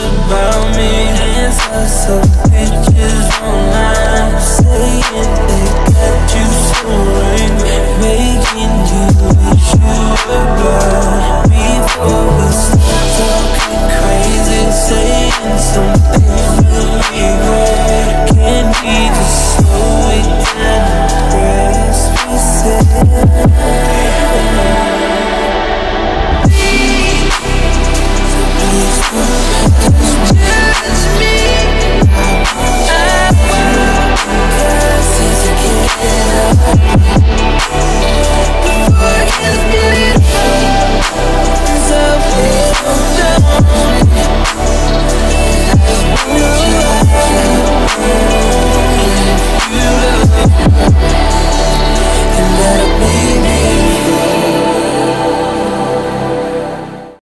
About me, there's lots of pictures online saying things.